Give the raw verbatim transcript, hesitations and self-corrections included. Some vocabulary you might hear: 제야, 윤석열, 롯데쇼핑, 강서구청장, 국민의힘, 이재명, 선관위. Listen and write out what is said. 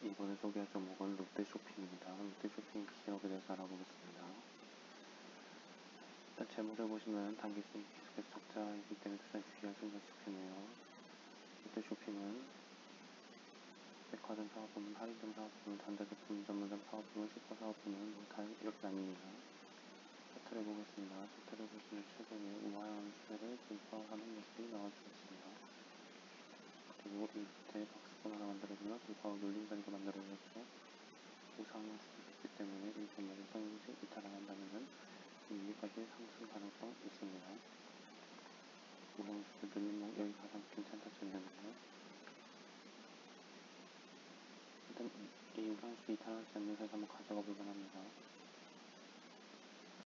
이번에 소개할 종목은 롯데쇼핑입니다. 롯데쇼핑 기록에 대해서 알아보겠습니다. 일단 재무를 보시면 단기 수익 계속해서 적자이기 때문에 투자에 주의하시는 것이 좋겠네요. 롯데쇼핑은 백화점 사업부문, 할인점 사업부문, 단자제품 전문점 사업부문, 슈퍼사업부문 다 이렇게 나뉩니다. 차트를 보겠습니다. 차트를 보시면 최근에 우아한 추세를 돌파하는 모습이 나와주겠습니다. 그리고 이 밑에 박스권 하나 만들어주면 돌파하고 눌린 자리가 만들어졌죠. 우상향 수준이기 때문에 이 종목이 상승시 이탈을 한다면 여기까지 상승 가능성 있습니다. 우상향 수준 눌림목 여기 가장 괜찮다 전략이네요. 일단 이 우상향 수준 이탈하지 않는 사이에서 한번 가져가 보곤 합니다.